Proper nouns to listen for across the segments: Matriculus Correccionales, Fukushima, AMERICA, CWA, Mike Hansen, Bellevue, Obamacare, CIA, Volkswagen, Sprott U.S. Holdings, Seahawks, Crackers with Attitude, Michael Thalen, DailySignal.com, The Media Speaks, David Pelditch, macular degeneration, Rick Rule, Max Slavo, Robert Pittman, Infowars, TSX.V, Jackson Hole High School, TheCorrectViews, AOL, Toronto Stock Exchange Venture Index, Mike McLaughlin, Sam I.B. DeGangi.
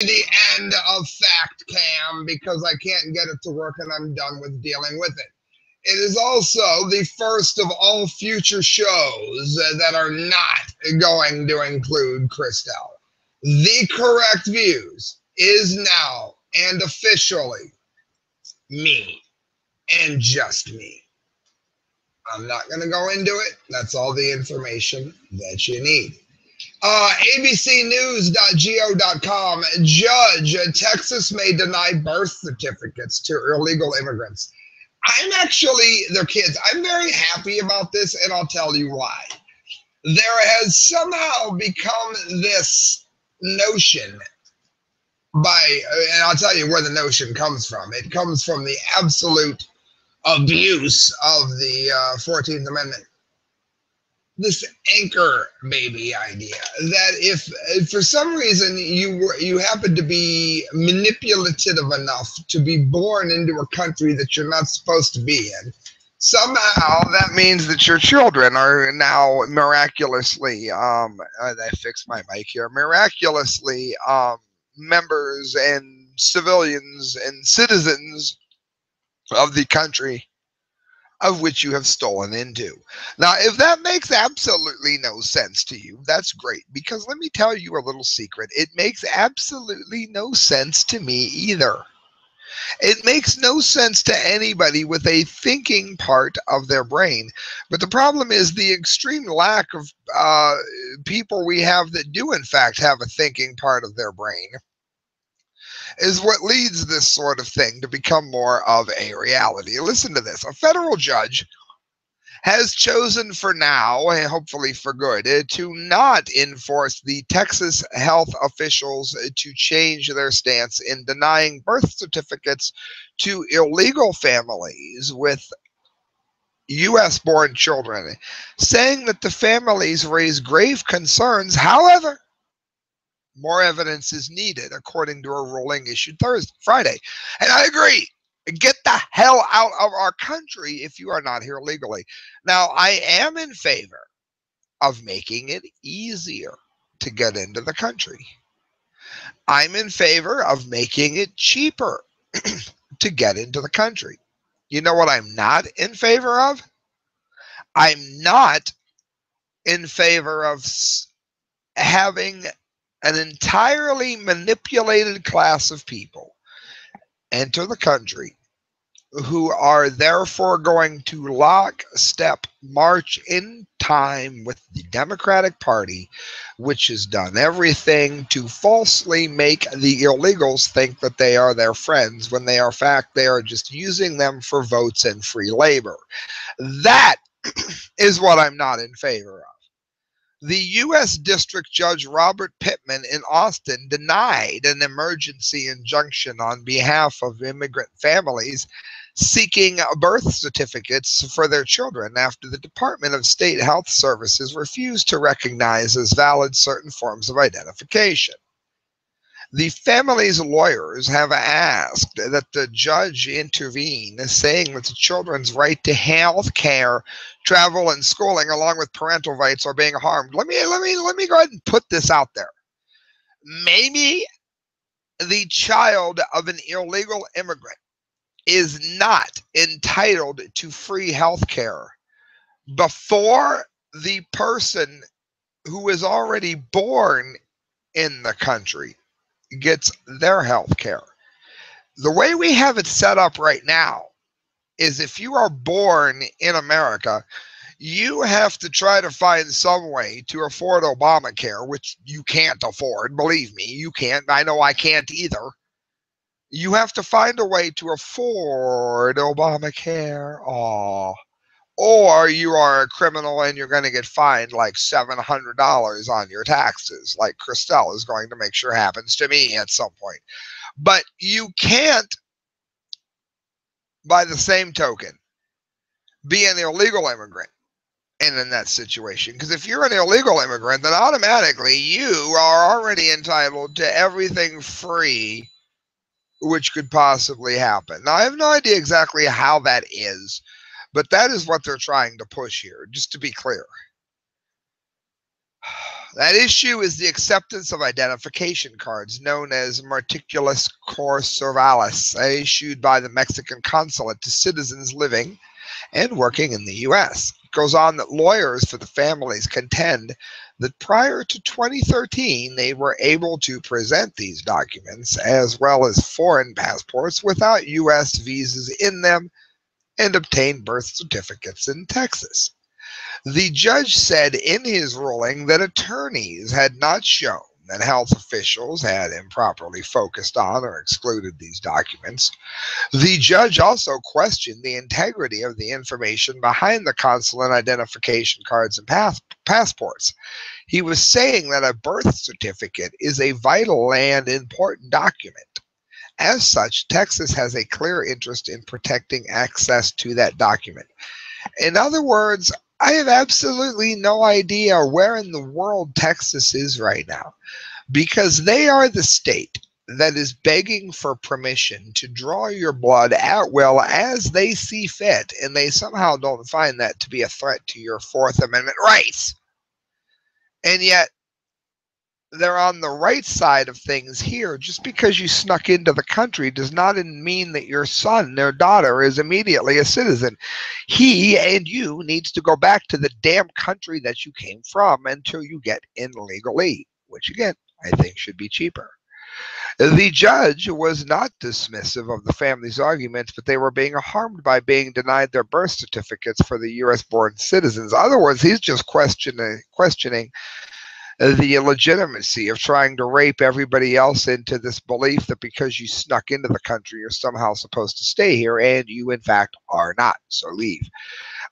the end of fact cam because I can't get it to work and I'm done with dealing with it. It is also the first of all future shows that are not going to include Christel. The Correct Views is now and officially me and just me. I'm not going to go into it. That's all the information that you need. abcnews.go.com. Judge, Texas may deny birth certificates to illegal immigrants. I'm actually, their kids, I'm very happy about this, and I'll tell you why. There has somehow become this notion by, and I'll tell you where the notion comes from. It comes from the absolute abuse of the 14th Amendment. This anchor baby idea that if for some reason you happen to be manipulative enough to be born into a country that you're not supposed to be in, somehow that means that your children are now miraculously I fixed my mic here, miraculously members and civilians and citizens of the country of which you have stolen into. Now, if that makes absolutely no sense to you, that's great, because let me tell you a little secret. It makes absolutely no sense to me either. It makes no sense to anybody with a thinking part of their brain. But the problem is the extreme lack of people we have that do, in fact, have a thinking part of their brain is what leads this sort of thing to become more of a reality. Listen to this. A federal judge has chosen for now, and hopefully for good, to not enforce the Texas health officials to change their stance in denying birth certificates to illegal families with U.S.-born children, saying that the families raise grave concerns. However, more evidence is needed, according to a ruling issued Friday. And I agree. Get the hell out of our country if you are not here legally. Now, I am in favor of making it easier to get into the country. I'm in favor of making it cheaper to get into the country. You know what I'm not in favor of? I'm not in favor of having an entirely manipulated class of people enter the country who are therefore going to lockstep march in time with the Democratic Party, which has done everything to falsely make the illegals think that they are their friends when they are in fact they are just using them for votes and free labor. That is what I'm not in favor of. The U.S. District Judge Robert Pittman in Austin denied an emergency injunction on behalf of immigrant families seeking birth certificates for their children after the Department of State Health Services refused to recognize as valid certain forms of identification. The family's lawyers have asked that the judge intervene, saying that the children's right to health care, travel, and schooling, along with parental rights, are being harmed. Let me go ahead and put this out there. Maybe the child of an illegal immigrant is not entitled to free health care before the person who is already born in the country gets their health care. The way we have it set up right now is if you are born in America, you have to try to find some way to afford Obamacare, which you can't afford. Believe me, you can't. I know I can't either. You have to find a way to afford Obamacare. Aww. Or you are a criminal and you're going to get fined like $700 on your taxes, like Christel is going to make sure happens to me at some point. But you can't, by the same token, be an illegal immigrant and in that situation. Because if you're an illegal immigrant, then automatically you are already entitled to everything free which could possibly happen. Now, I have no idea exactly how that is. But that is what they're trying to push here, just to be clear. That issue is the acceptance of identification cards known as Matriculus Correccionales, issued by the Mexican consulate to citizens living and working in the U.S. It goes on that lawyers for the families contend that prior to 2013, they were able to present these documents as well as foreign passports without U.S. visas in them and obtain birth certificates in Texas. The judge said in his ruling that attorneys had not shown that health officials had improperly focused on or excluded these documents. The judge also questioned the integrity of the information behind the consulate identification cards and passports. He was saying that a birth certificate is a vital and important document. As such, Texas has a clear interest in protecting access to that document. In other words, I have absolutely no idea where in the world Texas is right now, because they are the state that is begging for permission to draw your blood at will as they see fit, and they somehow don't find that to be a threat to your Fourth Amendment rights. And yet, they're on the right side of things here. Just because you snuck into the country does not mean that your son or daughter is immediately a citizen. He and you needs to go back to the damn country that you came from until you get in legally, which again, I think should be cheaper. The judge was not dismissive of the family's arguments, but they were being harmed by being denied their birth certificates for the U.S.-born citizens. In other words, he's just questioning the illegitimacy of trying to rape everybody else into this belief that because you snuck into the country, you're somehow supposed to stay here, and you, in fact, are not, so leave.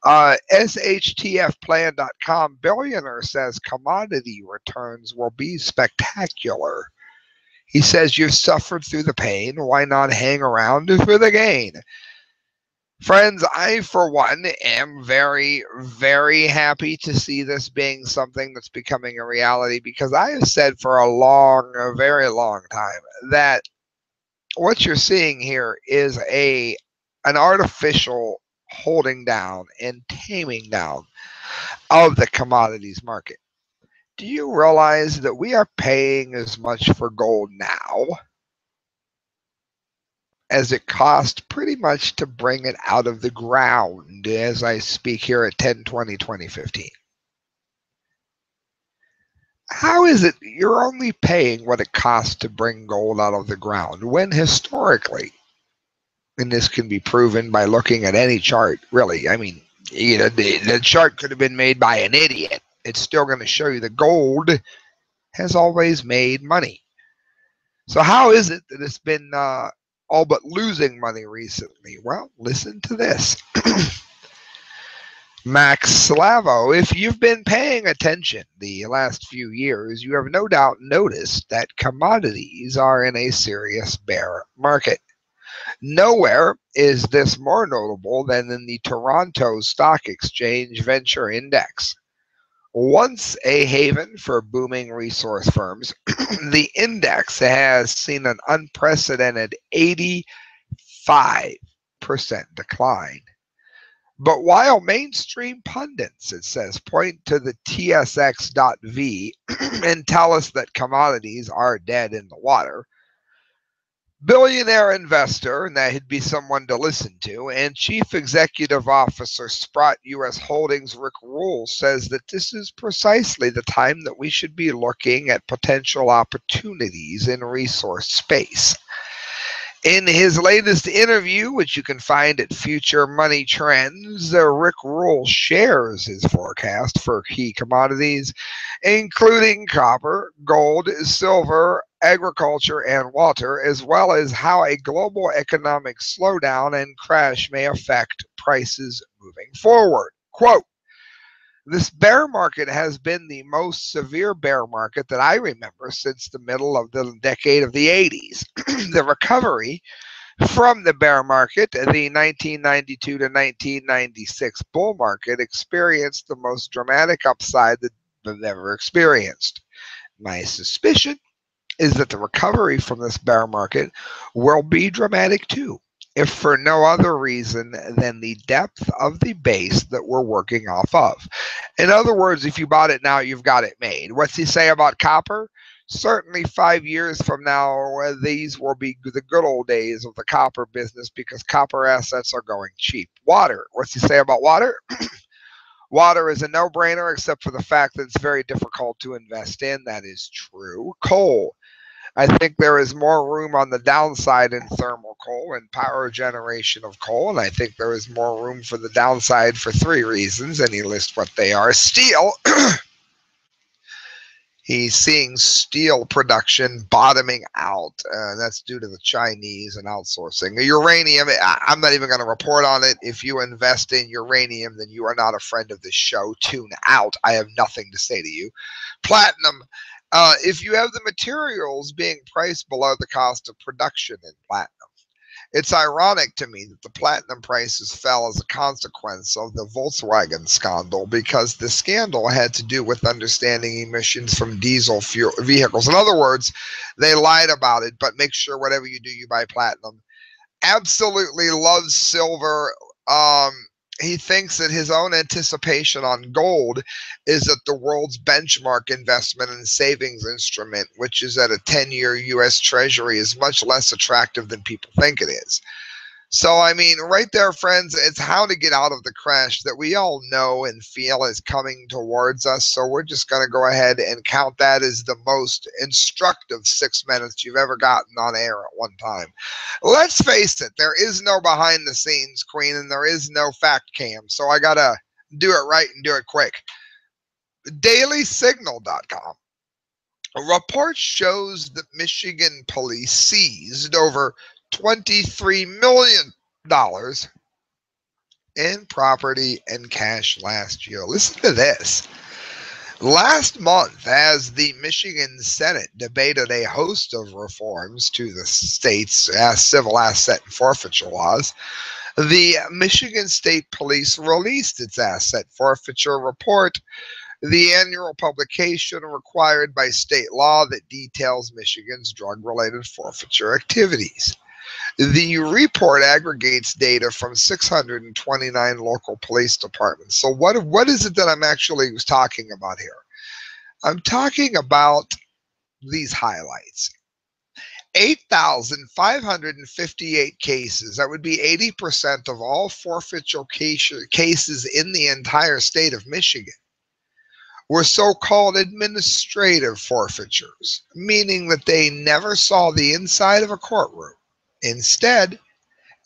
SHTFPLAN.com billionaire says commodity returns will be spectacular. He says you've suffered through the pain. Why not hang around for the gain? Friends, I, for one, am very, very happy to see this being something that's becoming a reality, because I have said for a very long time that what you're seeing here is an artificial holding down and taming down of the commodities market. Do you realize that we are paying as much for gold now as it cost pretty much to bring it out of the ground as I speak here at 10/20/2015. How is it you're only paying what it costs to bring gold out of the ground when historically, and this can be proven by looking at any chart, really, I mean, you know, the chart could have been made by an idiot. It's still going to show you that gold has always made money. So how is it that it's been all but losing money recently? Well, listen to this. Max Slavo, if you've been paying attention the last few years, you have no doubt noticed that commodities are in a serious bear market. Nowhere is this more notable than in the Toronto Stock Exchange Venture Index. Once a haven for booming resource firms, the index has seen an unprecedented 85% decline. But while mainstream pundits, it says, point to the TSX.V and tell us that commodities are dead in the water, billionaire investor, and that he'd be someone to listen to, and Chief Executive Officer Sprott U.S. Holdings Rick Rule says that this is precisely the time that we should be looking at potential opportunities in resource space. In his latest interview, which you can find at Future Money Trends, Rick Rule shares his forecast for key commodities, including copper, gold, silver, agriculture, and water, as well as how a global economic slowdown and crash may affect prices moving forward. Quote, "This bear market has been the most severe bear market that I remember since the middle of the decade of the 80s. The recovery from the bear market, the 1992 to 1996 bull market, experienced the most dramatic upside that I've ever experienced. My suspicion is that the recovery from this bear market will be dramatic too, if for no other reason than the depth of the base that we're working off of. In other words, if you bought it now, you've got it made. What's he say about copper? Certainly 5 years from now, these will be the good old days of the copper business because copper assets are going cheap. Water, what's he say about water? Water is a no-brainer except for the fact that it's very difficult to invest in. That is true. Coal. I think there is more room on the downside in thermal coal and power generation of coal, and I think there is more room for the downside for three reasons, and he lists what they are. Steel. He's seeing steel production bottoming out. That's due to the Chinese and outsourcing. Uranium, I'm not even going to report on it. If you invest in uranium, then you are not a friend of the show. Tune out. I have nothing to say to you. Platinum. If you have the materials being priced below the cost of production in platinum, it's ironic to me that the platinum prices fell as a consequence of the Volkswagen scandal because the scandal had to do with understanding emissions from diesel fuel vehicles. In other words, they lied about it, but make sure whatever you do, you buy platinum. Absolutely loves silver. He thinks that his own anticipation on gold is that the world's benchmark investment and savings instrument, which is at a 10-year U.S. Treasury, is much less attractive than people think it is. So, I mean, right there, friends, it's how to get out of the crash that we all know and feel is coming towards us. So we're just going to go ahead and count that as the most instructive 6 minutes you've ever gotten on air at one time. Let's face it, there is no behind the scenes, Queen, and there is no fact cam. So I got to do it right and do it quick. DailySignal.com. A report shows that Michigan police seized over $23 million in property and cash last year. Listen to this. Last month, as the Michigan Senate debated a host of reforms to the state's civil asset and forfeiture laws, the Michigan State Police released its asset forfeiture report, the annual publication required by state law that details Michigan's drug-related forfeiture activities. The report aggregates data from 629 local police departments. So what is it that I'm actually talking about here? I'm talking about these highlights. 8,558 cases, that would be 80% of all forfeiture cases in the entire state of Michigan, were so-called administrative forfeitures, meaning that they never saw the inside of a courtroom. Instead,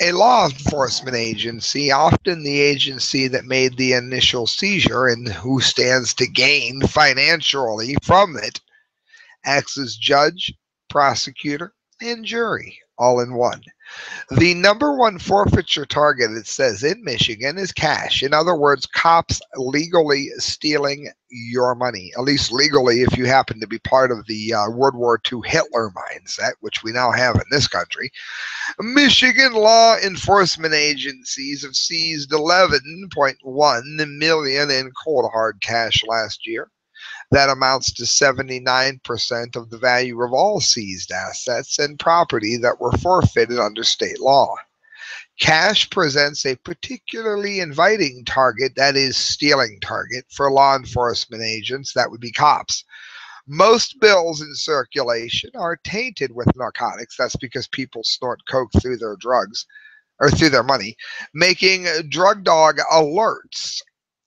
a law enforcement agency, often the agency that made the initial seizure and who stands to gain financially from it, acts as judge, prosecutor, and jury, all in one. The number one forfeiture target, it says, in Michigan is cash. In other words, cops legally stealing your money, at least legally if you happen to be part of the World War II Hitler mindset, which we now have in this country. Michigan law enforcement agencies have seized $11.1 million in cold hard cash last year. That amounts to 79% of the value of all seized assets and property that were forfeited under state law. Cash presents a particularly inviting target, that is, stealing target, for law enforcement agents, that would be cops. Most bills in circulation are tainted with narcotics. That's because people snort coke through their drugs, or through their money, making drug dog alerts.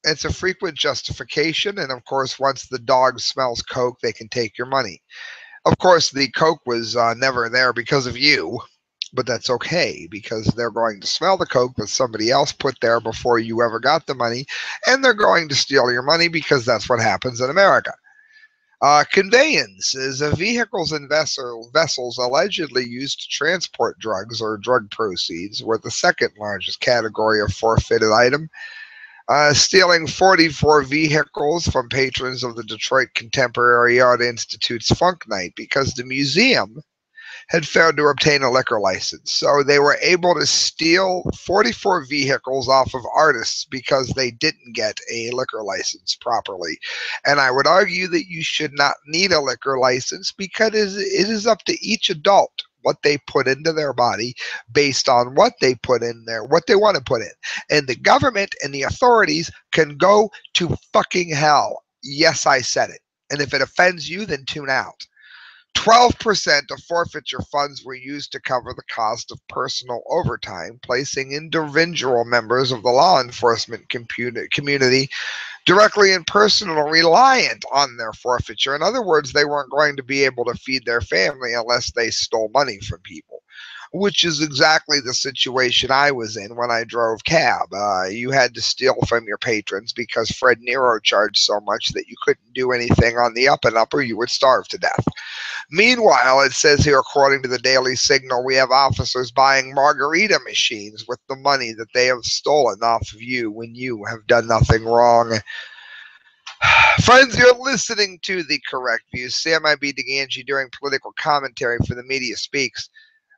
It's a frequent justification, and of course, once the dog smells coke, they can take your money. Of course, the coke was never there because of you, but that's okay, because they're going to smell the coke that somebody else put there before you ever got the money, and they're going to steal your money because that's what happens in America. Conveyance is vehicles and vessels allegedly used to transport drugs or drug proceeds were the second largest category of forfeited item. Stealing 44 vehicles from patrons of the Detroit Contemporary Art Institute's Funk Night because the museum had failed to obtain a liquor license. So they were able to steal 44 vehicles off of artists because they didn't get a liquor license properly. And I would argue that you should not need a liquor license because it is up to each adult what they put into their body based on what they put in there, what they want to put in. And the government and the authorities can go to fucking hell. Yes, I said it. And if it offends you, then tune out. 12% of forfeiture funds were used to cover the cost of personal overtime, placing individual members of the law enforcement community directly and personally reliant on their forfeiture. In other words, they weren't going to be able to feed their family unless they stole money from people, which is exactly the situation I was in when I drove cab. You had to steal from your patrons because Fred Nero charged so much that you couldn't do anything on the up and up or you would starve to death. Meanwhile, it says here, according to the Daily Signal, we have officers buying margarita machines with the money that they have stolen off of you when you have done nothing wrong. Friends, you're listening to The Correct Views. Sam I.B. DeGangi during political commentary for The Media Speaks.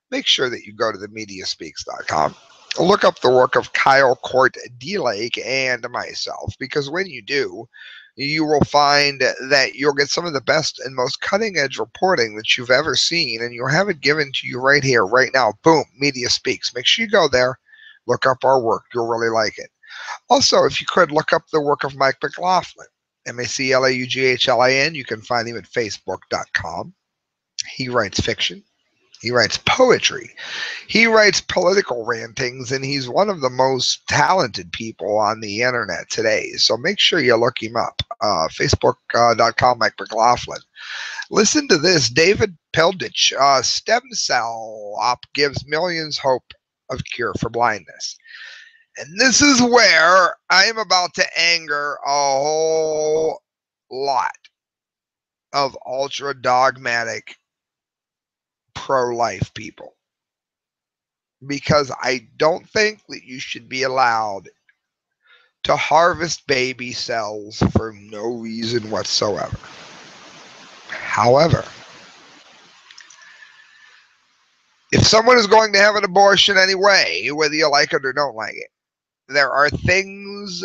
Make sure that you go to TheMediaSpeaks.com. Look up the work of Kyle Court D. Lake and myself, because when you do, you will find that you'll get some of the best and most cutting-edge reporting that you've ever seen, and you'll have it given to you right here, right now. Boom, Media Speaks. Make sure you go there. Look up our work. You'll really like it. Also, if you could, look up the work of Mike McLaughlin, McLaughlin. You can find him at Facebook.com. He writes fiction. He writes poetry, he writes political rantings, and he's one of the most talented people on the internet today. So make sure you look him up, Facebook.com, Mike McLaughlin. Listen to this, David Pelditch, stem cell op gives millions hope of cure for blindness. And this is where I am about to anger a whole lot of ultra-dogmatic pro-life people, because I don't think that you should be allowed to harvest baby cells for no reason whatsoever. However, if someone is going to have an abortion anyway, whether you like it or don't like it, there are things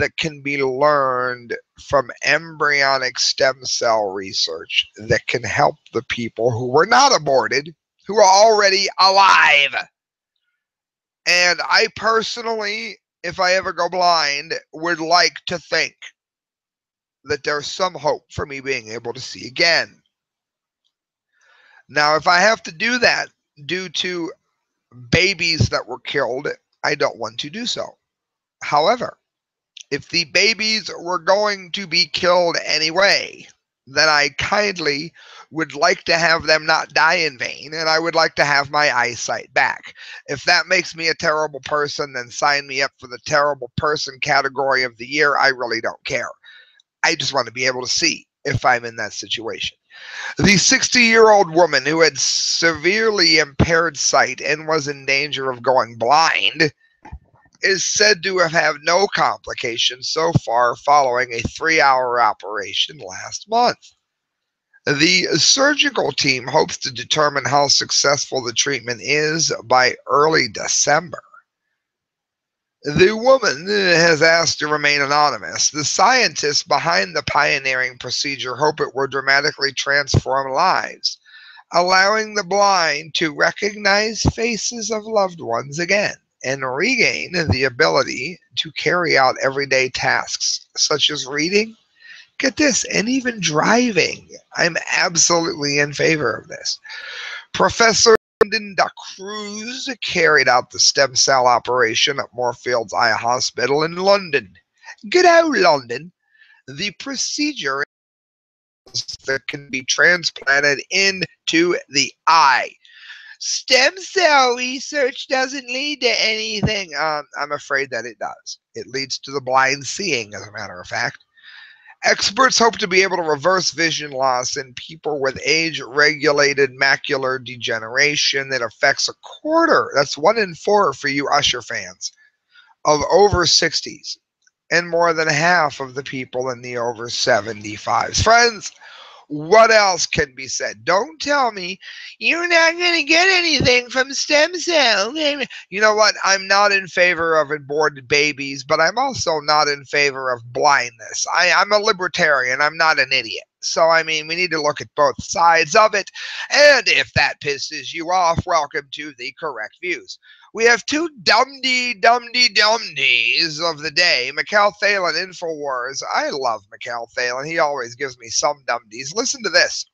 that can be learned from embryonic stem cell research that can help the people who were not aborted, who are already alive. And I personally, if I ever go blind, would like to think that there's some hope for me being able to see again. Now, if I have to do that due to babies that were killed, I don't want to do so. However, if the babies were going to be killed anyway, then I kindly would like to have them not die in vain, and I would like to have my eyesight back. If that makes me a terrible person, then sign me up for the terrible person category of the year. I really don't care. I just want to be able to see if I'm in that situation. The 60-year-old woman who had severely impaired sight and was in danger of going blind is said to have had no complications so far following a 3-hour operation last month. The surgical team hopes to determine how successful the treatment is by early December. The woman has asked to remain anonymous. The scientists behind the pioneering procedure hope it will dramatically transform lives, allowing the blind to recognize faces of loved ones again and regain the ability to carry out everyday tasks such as reading, get this, and even driving. I'm absolutely in favor of this. Professor Lyndon da Cruz carried out the stem cell operation at Moorfields Eye Hospital in London. Good old London. The procedure that can be transplanted into the eye. Stem cell research doesn't lead to anything. I'm afraid that it does. It leads to the blind seeing, as a matter of fact. Experts hope to be able to reverse vision loss in people with age-regulated macular degeneration that affects a quarter, that's 1 in 4 for you Usher fans, of over 60s, and more than half of the people in the over 75s. Friends, what else can be said? Don't tell me you're not going to get anything from stem cells. You know what? I'm not in favor of aborted babies, but I'm also not in favor of blindness. I'm a libertarian. I'm not an idiot. So, I mean, we need to look at both sides of it. And if that pisses you off, welcome to The Correct Views. We have two dumb-dee-dumb-dee-dumb-dees of the day. Michael Thalen, Infowars. I love Michael Thalen. He always gives me some dumb-dees. Listen to this.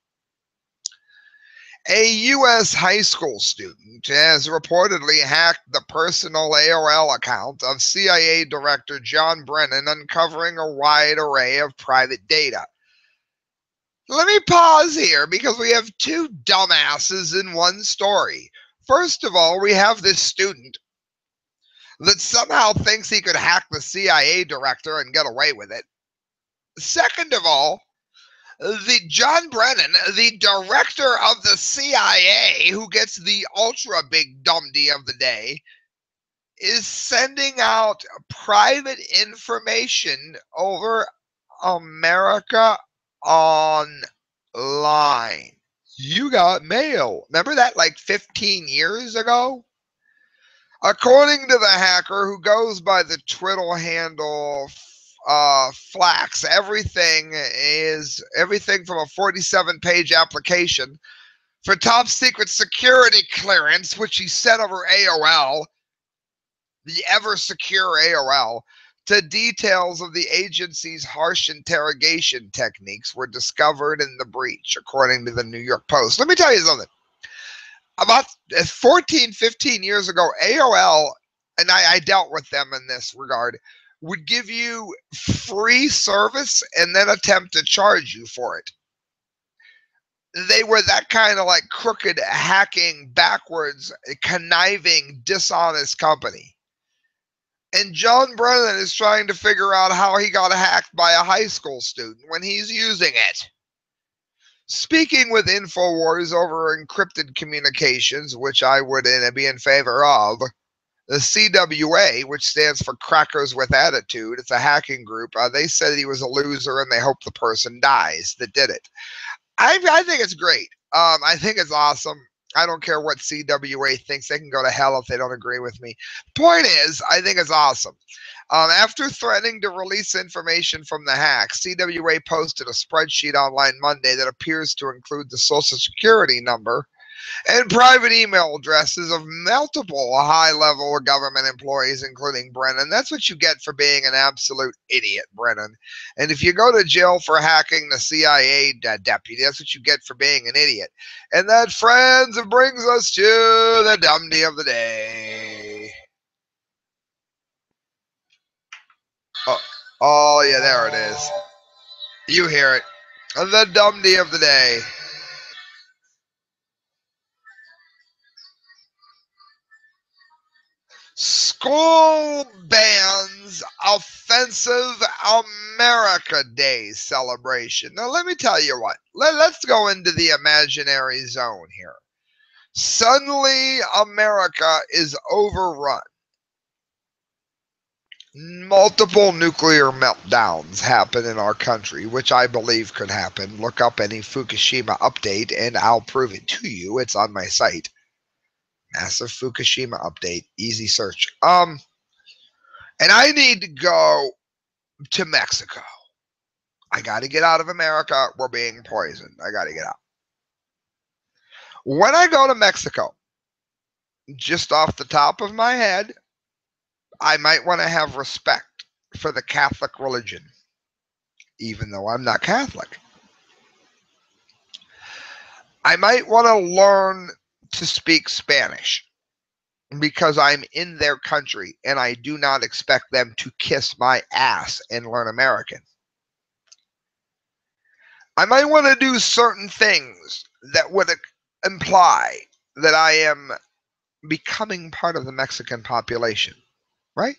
A U.S. high school student has reportedly hacked the personal AOL account of CIA Director John Brennan, uncovering a wide array of private data. Let me pause here because we have two dumbasses in one story. First of all, we have this student that somehow thinks he could hack the CIA director and get away with it. Second of all, the John Brennan, the director of the CIA, who gets the ultra big dumb-dee of the day, is sending out private information over America Online. You got mail. Remember that like 15 years ago? According to the hacker, who goes by the Twitter handle Flax, everything from a 47-page application for top secret security clearance, which he sent over AOL, the ever secure AOL, to details of the agency's harsh interrogation techniques were discovered in the breach, according to the New York Post. Let me tell you something. About 14, 15 years ago, AOL, and I dealt with them in this regard, would give you free service and then attempt to charge you for it. They were that kind of like crooked, hacking, backwards, conniving, dishonest company. And John Brennan is trying to figure out how he got hacked by a high school student when he's using it. Speaking with Infowars over encrypted communications, which I would be in favor of, the CWA, which stands for Crackers with Attitude, it's a hacking group, they said he was a loser and they hope the person dies that did it. I think it's great. I think it's awesome. I don't care what CWA thinks. They can go to hell if they don't agree with me. Point is, I think it's awesome. After threatening to release information from the hack, CWA posted a spreadsheet online Monday that appears to include the Social Security number and private email addresses of multiple high-level government employees, including Brennan. That's what you get for being an absolute idiot, Brennan. And if you go to jail for hacking the CIA deputy, that's what you get for being an idiot. And that, friends, it brings us to the dumb-dee of the day. Oh, yeah, there it is. You hear it. The dumb-dee of the day. School bans offensive America Day celebration. Now, let me tell you what. Let's go into the imaginary zone here. Suddenly, America is overrun. Multiple nuclear meltdowns happen in our country, which I believe could happen. Look up any Fukushima update, and I'll prove it to you. It's on my site. Massive Fukushima update, easy search. And I need to go to Mexico. I got to get out of America. We're being poisoned. I got to get out. When I go to Mexico, just off the top of my head, I might want to have respect for the Catholic religion, even though I'm not Catholic. I might want to learn to speak Spanish because I'm in their country and I do not expect them to kiss my ass and learn American. I might want to do certain things that would imply that I am becoming part of the Mexican population, right?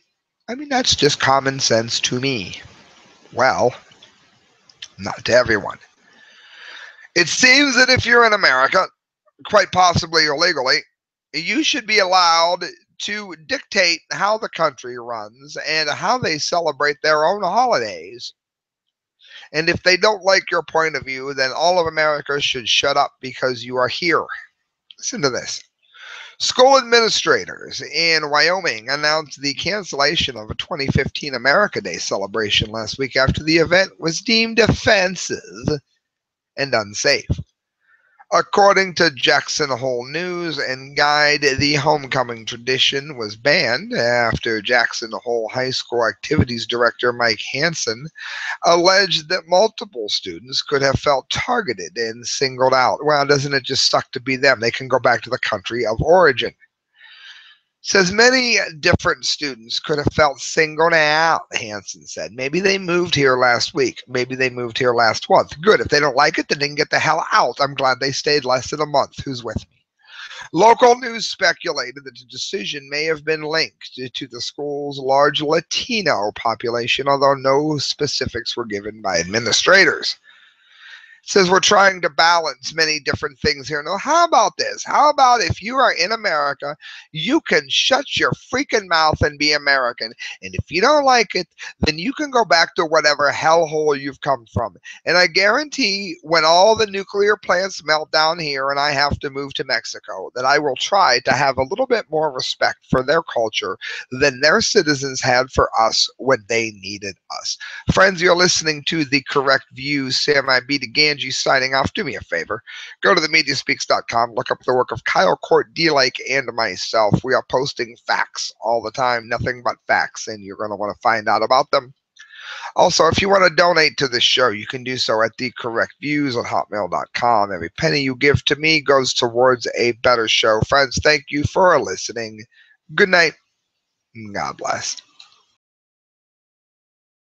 I mean, that's just common sense to me. Well, not to everyone. It seems that if you're in America, quite possibly illegally, you should be allowed to dictate how the country runs and how they celebrate their own holidays. And if they don't like your point of view, then all of America should shut up because you are here. Listen to this. School administrators in Wyoming announced the cancellation of a 2015 America Day celebration last week after the event was deemed offensive and unsafe. According to Jackson Hole News and Guide, the homecoming tradition was banned after Jackson Hole High School Activities Director Mike Hansen alleged that multiple students could have felt targeted and singled out. Well, doesn't it just suck to be them? They can go back to the country of origin. Says many different students could have felt singled out, Hansen said. Maybe they moved here last week. Maybe they moved here last month. Good. If they don't like it, they didn't get the hell out. I'm glad they stayed less than a month. Who's with me? Local news speculated that the decision may have been linked to the school's large Latino population, although no specifics were given by administrators. Says we're trying to balance many different things here. Now, how about this? How about if you are in America, you can shut your freaking mouth and be American. And if you don't like it, then you can go back to whatever hellhole you've come from. And I guarantee when all the nuclear plants melt down here and I have to move to Mexico, that I will try to have a little bit more respect for their culture than their citizens had for us when they needed us. Friends, you're listening to The Correct Views. Sam I.B. DeGan signing off. Do me a favor. Go to TheMediaSpeaks.com, look up the work of Kyle Court D. Lake and myself. We are posting facts all the time, nothing but facts, and you're going to want to find out about them. Also, if you want to donate to the show, you can do so at TheCorrectViews on Hotmail.com. Every penny you give to me goes towards a better show. Friends, thank you for listening. Good night. God bless.